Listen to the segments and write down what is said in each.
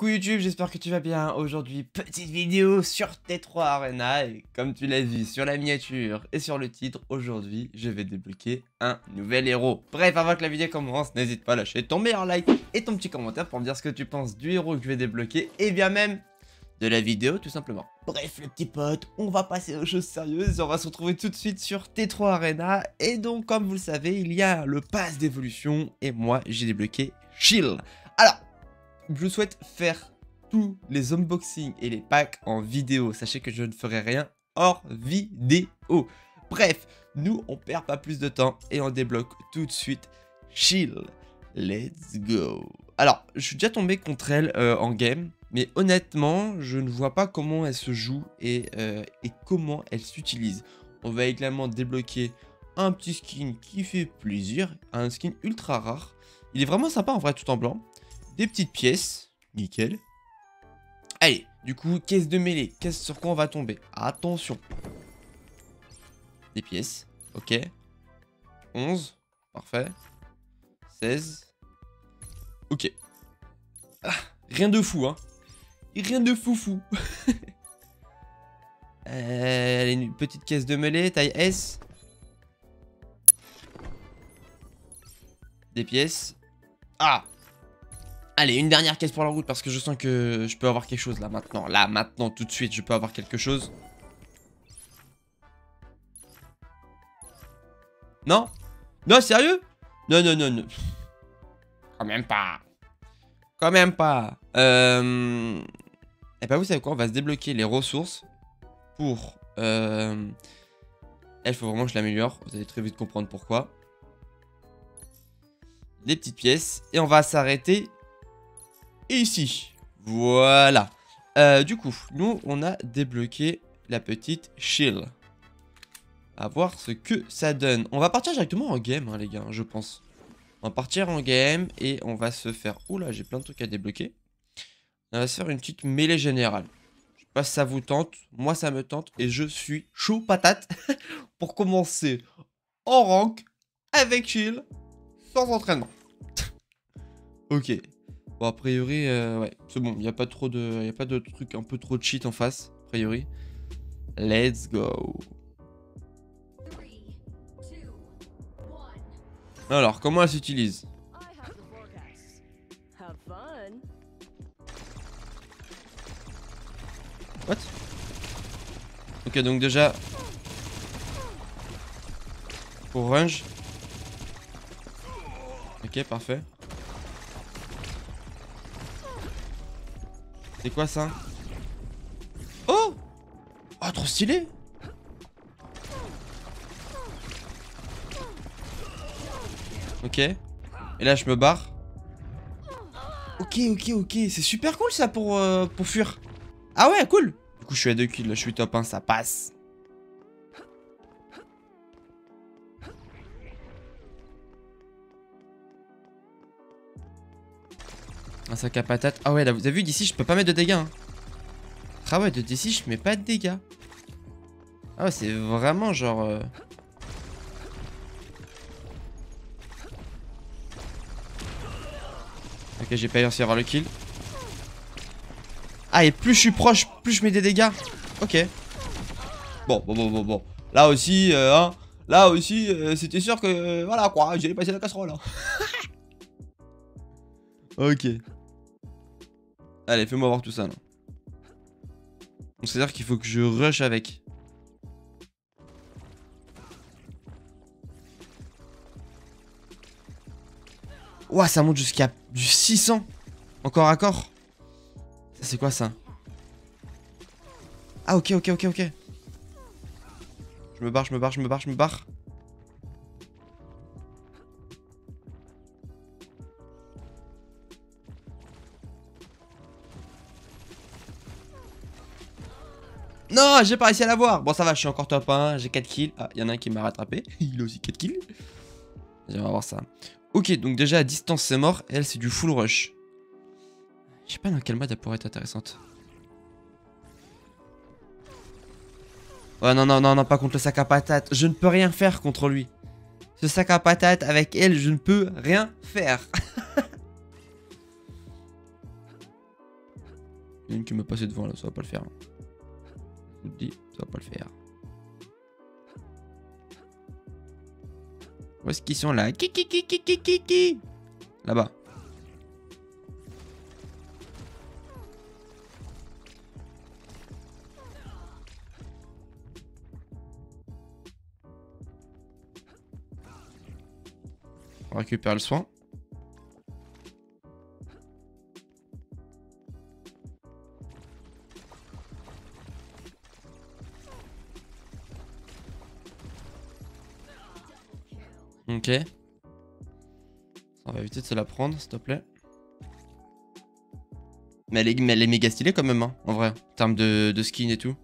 Coucou YouTube, j'espère que tu vas bien. Aujourd'hui, petite vidéo sur T3 Arena et comme tu l'as vu sur la miniature et sur le titre, aujourd'hui, je vais débloquer un nouvel héros. Bref, avant que la vidéo commence, n'hésite pas à lâcher ton meilleur like et ton petit commentaire pour me dire ce que tu penses du héros que je vais débloquer et bien même de la vidéo tout simplement. Bref les petits potes, on va passer aux choses sérieuses, on va se retrouver tout de suite sur T3 Arena et donc comme vous le savez, il y a le pass d'évolution et moi, j'ai débloqué Chill. Alors, je souhaite faire tous les unboxings et les packs en vidéo. Sachez que je ne ferai rien hors vidéo. Bref, nous, on perd pas plus de temps et on débloque tout de suite Chill. Let's go. Alors, je suis déjà tombé contre elle en game. Mais honnêtement, je ne vois pas comment elle se joue et comment elle s'utilise. On va également débloquer un petit skin qui fait plaisir. Un skin ultra rare. Il est vraiment sympa en vrai, tout en blanc. Des petites pièces, nickel. Allez, du coup, caisse de mêlée. Qu'est-ce sur quoi on va tomber? Attention. Des pièces, ok. 11, parfait. 16, ok. Ah, rien de fou, hein. Rien de foufou. Une petite caisse de mêlée, taille S. Des pièces. Ah! Allez, une dernière caisse pour la route parce que je sens que je peux avoir quelque chose là maintenant. Là maintenant, tout de suite, je peux avoir quelque chose. Non? Non, sérieux? Non, non, non, non. Quand même pas. Quand même pas. Et bah, vous savez quoi? On va se débloquer les ressources pour... Il faut vraiment que je l'améliore. Vous allez très vite comprendre pourquoi. Des petites pièces. Et on va s'arrêter... Et ici, voilà. Du coup, nous, on a débloqué la petite Chill. À voir ce que ça donne. On va partir directement en game, hein, les gars, je pense. On va partir en game et on va se faire... Oula, j'ai plein de trucs à débloquer. On va se faire une petite mêlée générale. Je sais pas si ça vous tente. Moi, ça me tente et je suis chaud patate pour commencer en rank avec Chill sans entraînement. Ok. Bon, a priori, ouais, c'est bon, il n'y a pas trop de... Y a pas de trucs un peu trop de cheat en face, a priori. Let's go. Alors, comment elle s'utilise? What? Ok, donc déjà... Pour range. Ok, parfait. C'est quoi ça? Oh! Oh, trop stylé! Ok. Et là, je me barre. Ok, ok, ok. C'est super cool ça pour fuir. Ah ouais, cool! Du coup, je suis à 2 kills. Là, je suis top 1, hein, ça passe. Un sac à patates. Ah ouais, là vous avez vu, d'ici je peux pas mettre de dégâts, hein. Ah ouais, d'ici je mets pas de dégâts. Ah ouais, c'est vraiment genre... Ok, j'ai pas réussi à avoir le kill. Ah, et plus je suis proche, plus je mets des dégâts. Ok. Bon, bon, bon, bon, bon. Là aussi, hein. Là aussi, c'était sûr que... voilà quoi, j'allais passer la casserole, hein. Ok. Allez, fais-moi voir tout ça, là. Donc, c'est-à-dire qu'il faut que je rush avec. Ouah, ça monte jusqu'à du 600. Encore à corps. Ça, c'est quoi, ça? Ah, ok, ok, ok, ok. Je me barre, je me barre, je me barre, je me barre. Non, j'ai pas réussi à l'avoir. Bon, ça va, je suis encore top 1, hein, j'ai 4 kills. Ah, il y en a un qui m'a rattrapé. Il a aussi 4 kills. Vas-y, on va voir ça. Ok, donc déjà à distance, c'est mort. Et elle, c'est du full rush. Je sais pas dans quel mode elle pourrait être intéressante. Ouais, non, non, non, non, pas contre le sac à patates. Je ne peux rien faire contre lui. Ce sac à patates, avec elle, je ne peux rien faire. Il y a une qui me passait devant là, ça va pas le faire. Je vous le dis, ça va pas le faire. Où est-ce qu'ils sont là? Qui là-bas. On récupère le soin. Ok. On va éviter de se la prendre, s'il te plaît. Mais elle est méga stylée quand même, hein, en vrai. En termes de skin et tout.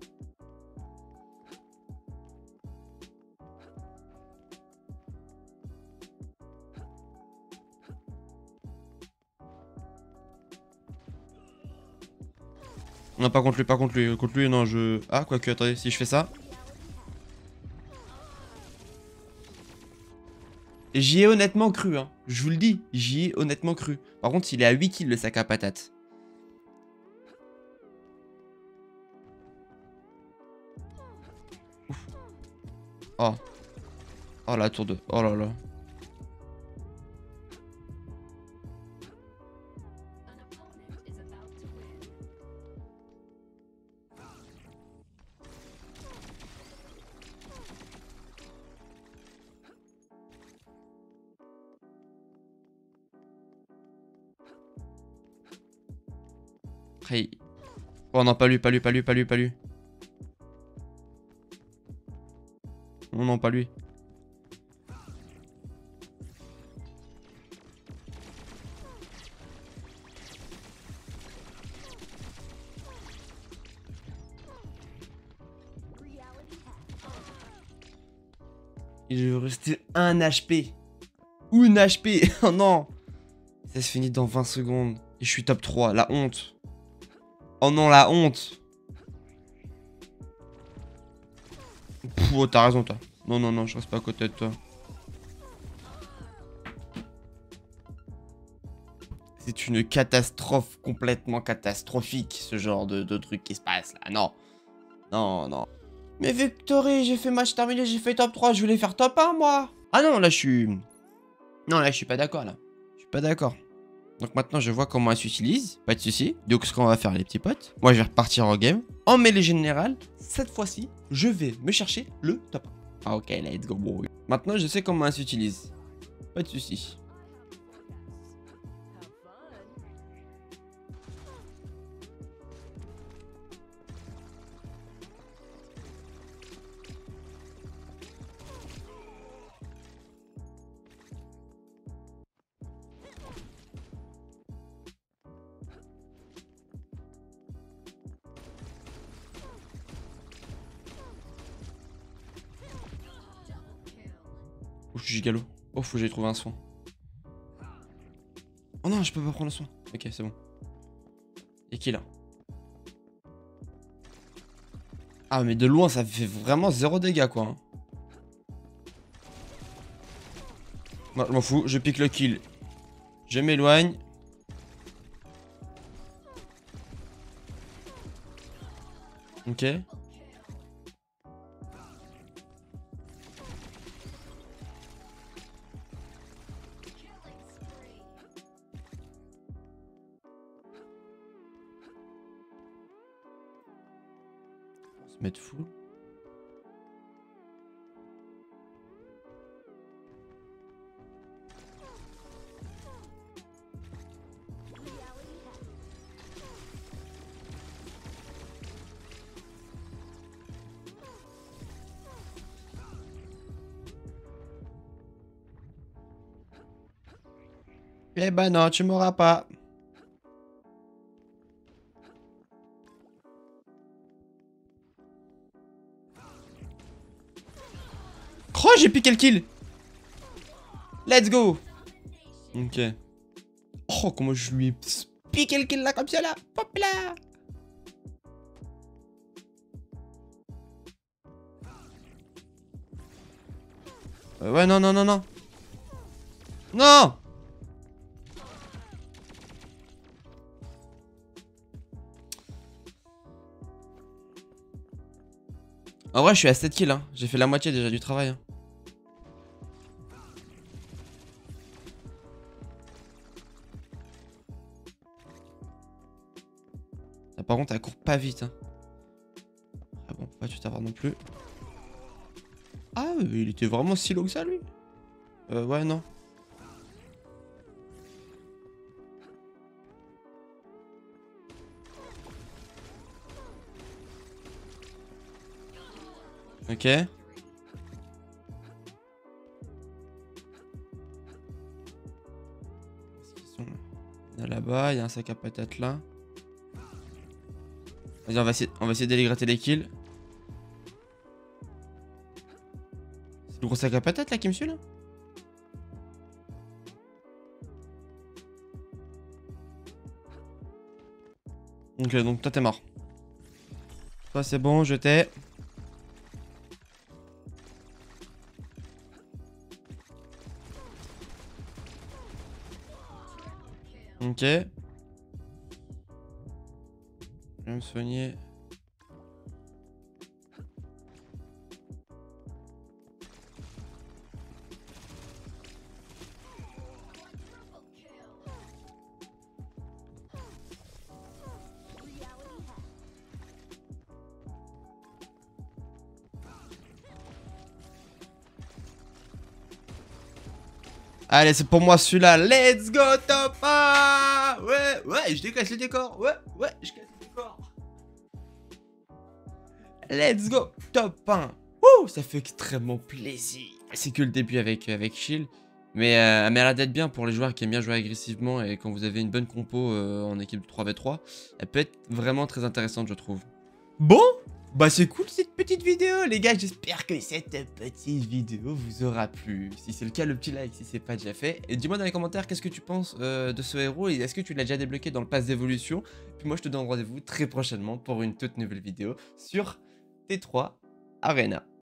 Non, pas contre lui, pas contre lui. Contre lui, non, je... Ah, quoique, attendez, si je fais ça... J'y ai honnêtement cru, hein. Je vous le dis, j'y ai honnêtement cru. Par contre, il est à 8 kills le sac à patate. Ouf. Oh. Oh la tour 2. Oh là là. Hey. Oh non, pas lui. Non, non, pas lui. Il lui restait un HP. Ou une HP. Oh non. Ça se finit dans 20 secondes. Et je suis top 3, la honte. Oh non, la honte. Pff, oh, t'as raison, toi. Non, non, non, je reste pas à côté de toi. C'est une catastrophe complètement catastrophique, ce genre de truc qui se passe, là. Non. Non, non. Mais Victory, j'ai fait match terminé, j'ai fait top 3, je voulais faire top 1, moi. Ah non, là, je suis... Non, là, je suis pas d'accord, là. Je suis pas d'accord. Donc maintenant je vois comment elle s'utilise, pas de soucis. Donc ce qu'on va faire les petits potes, moi je vais repartir en game, en mêlée générale. Cette fois-ci, je vais me chercher le top 1. Ah ok, let's go bro. Maintenant je sais comment elle s'utilise, pas de soucis. Je suis galop. Oh, faut que j'aille trouver un soin. Oh non, je peux pas prendre le soin. Ok, c'est bon. Et qui là? Ah, mais de loin, ça fait vraiment zéro dégâts, quoi. Moi, je m'en fous. Je pique le kill. Je m'éloigne. Ok. Mettre fou. Eh ben non, tu m'auras pas. Oh, j'ai piqué le kill. Let's go. Ok. Oh, comment je lui ai piqué le kill là, comme ça là. Hop là. Ouais, non, non, non, non. Non. En vrai je suis à 7 kills hein. J'ai fait la moitié déjà du travail hein. Là, par contre elle court pas vite hein. Ah bon pas tu t'avoir non plus. Ah il était vraiment si low que ça lui. Ouais non. Ok. Il y a là-bas, il y a un sac à patates là. Vas-y, on va essayer d'aller gratter les kills. C'est le gros sac à patates là qui me suit là. Ok, donc toi t'es mort. Toi c'est bon, je t'ai. Ok. Je vais me soigner. Allez, c'est pour moi celui-là. Let's go, Topa! Ouais, ouais, je décasse le décor. Ouais, ouais, je casse le décor. Let's go, top 1. Ouh, ça fait extrêmement plaisir. C'est que le début avec Chill. Mais elle a d'être bien pour les joueurs qui aiment bien jouer agressivement. Et quand vous avez une bonne compo en équipe 3v3, elle peut être vraiment très intéressante, je trouve. Bon! Bah c'est cool cette petite vidéo les gars, j'espère que cette petite vidéo vous aura plu. Si c'est le cas, le petit like si c'est pas déjà fait. Et dis-moi dans les commentaires qu'est-ce que tu penses de ce héros et est-ce que tu l'as déjà débloqué dans le pass d'évolution. Puis moi je te donne rendez-vous très prochainement pour une toute nouvelle vidéo sur T3 Arena.